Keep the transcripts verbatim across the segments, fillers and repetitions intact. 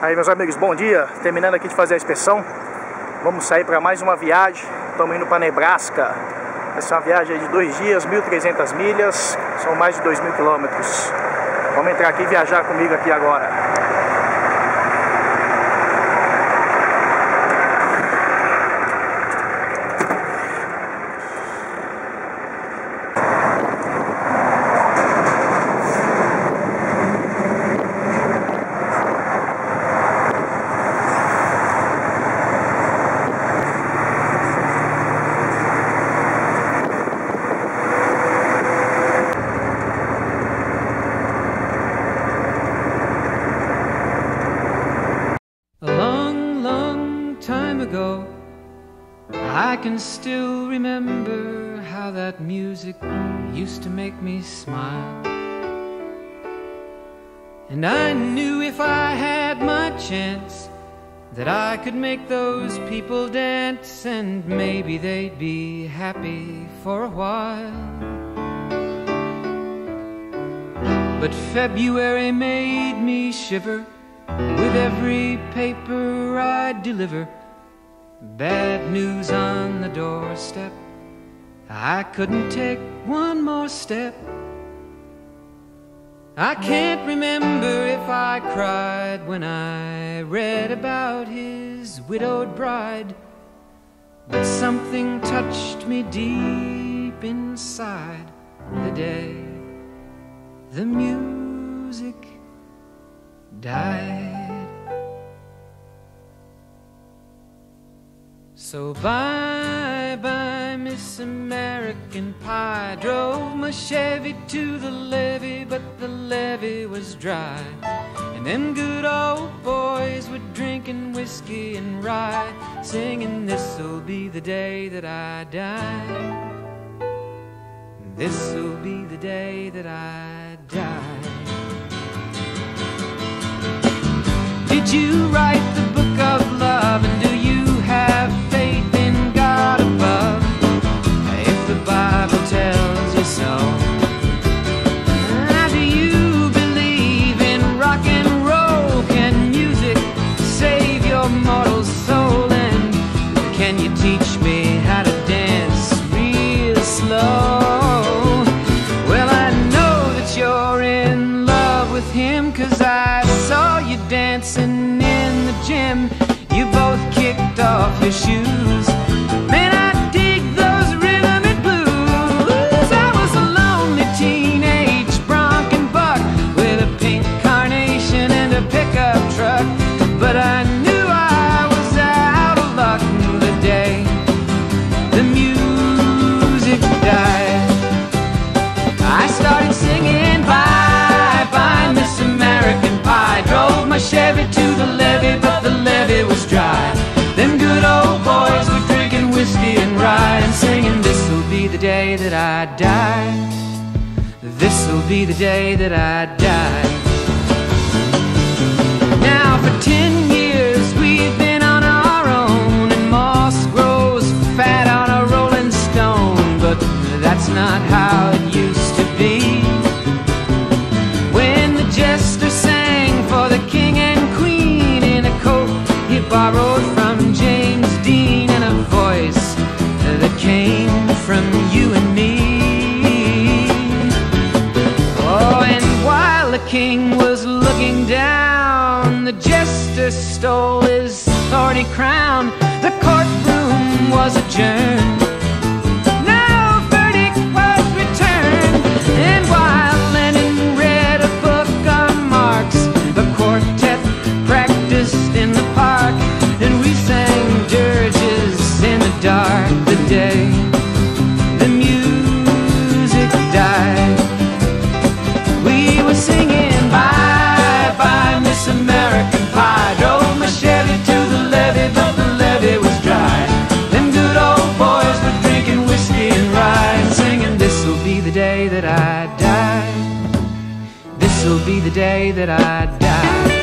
Aí, meus amigos, bom dia. Terminando aqui de fazer a inspeção, vamos sair para mais uma viagem. Estamos indo para Nebraska. Essa é uma viagem de dois dias, mil e trezentas milhas, são mais de dois mil quilômetros. Vamos entrar aqui e viajar comigo aqui agora. I can still remember how that music used to make me smile, and I knew if I had my chance that I could make those people dance, and maybe they'd be happy for a while. But February made me shiver with every paper I deliver. Bad news on the doorstep, I couldn't take one more step. I can't remember if I cried when I read about his widowed bride, but something touched me deep inside the day the music died. So bye-bye, Miss American Pie. Drove my Chevy to the levee, but the levee was dry, and them good old boys were drinking whiskey and rye, singing this'll be the day that I die, this'll be the day that I die. Did you write the book of love, and do you have faith in God above, if the Bible tells you so? Now, do you believe in rock and roll? Can music save your mortal soul? And can you teach me how to dance real slow? Well, I know that you're in love with him, 'cause I saw you dancing in the gym. You both kicked off your shoes. Man, I dig those rhythm and blues. I was a lonely teenage bronc and buck with a pink carnation and a pickup truck, but I knew I was out of luck the day the music died. I started singing bye bye, Miss American Pie. Drove my Chevy to the levee, but the levee was dry. Them good old boys were drinking whiskey and rye, and singing this'll be the day that I die, this'll be the day that I die. Now for ten years we've been on our own, and moss grows fat on a rolling stone, but that's not how it used to be. When the jester sang for the king and queen in a coat he borrowed from James Dean, and a voice that came from you and me. Oh, and while the king was looking down, the jester stole his thorny crown. The courtroom was adjourned, no verdict was returned, and while Lennon read a book on Marx, the quartet practiced in the park, and we sang dirges in the dark the day the music died. We were singing bye bye, Miss American Pie. Drove my Chevy to the levee, but the levee was dry. Them good old boys were drinking whiskey and rye, and singing this'll be the day that I die, this'll be the day that I die.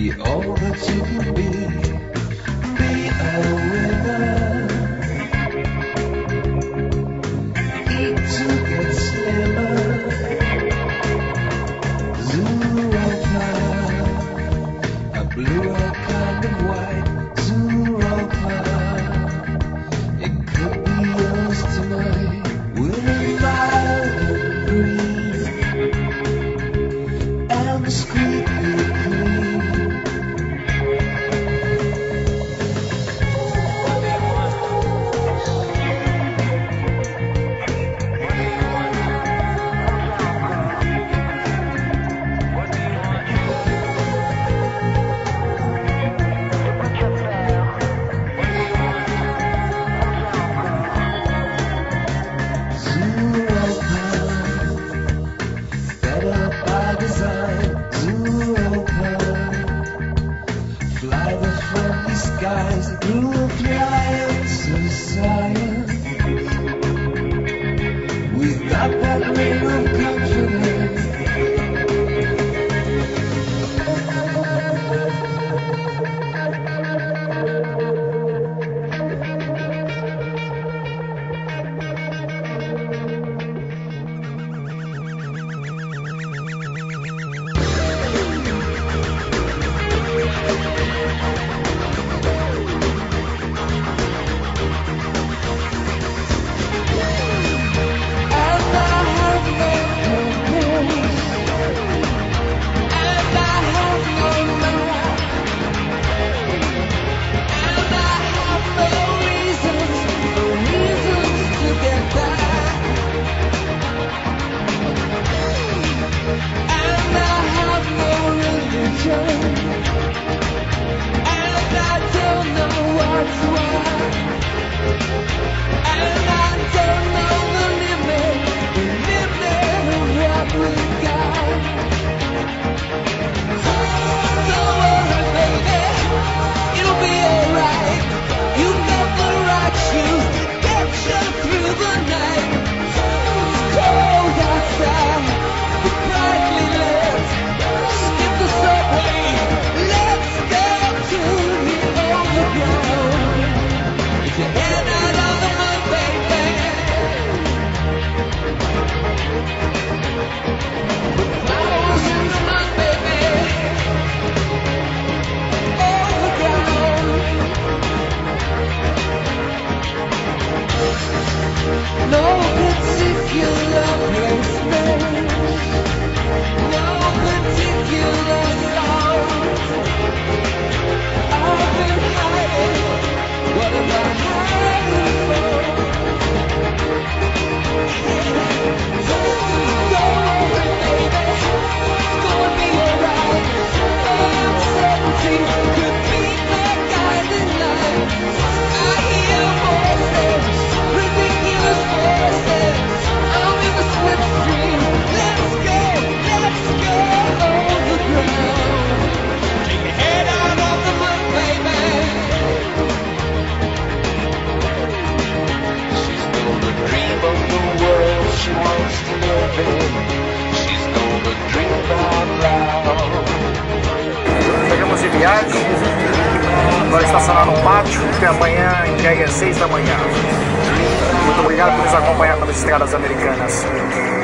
be all that you can be. Be a winner. Eat to get slimmer. Zoo right now. A blue or kind of white. Zoo right now. It could be yours tonight. With a fire breeze and the squeaky. Skies, blue clouds of science. We've got that ring of confidence. Pegamos de viagem, agora estacionar no pátio, que amanhã entregue às seis da manhã. Muito obrigado por nos acompanhar pelas estradas americanas.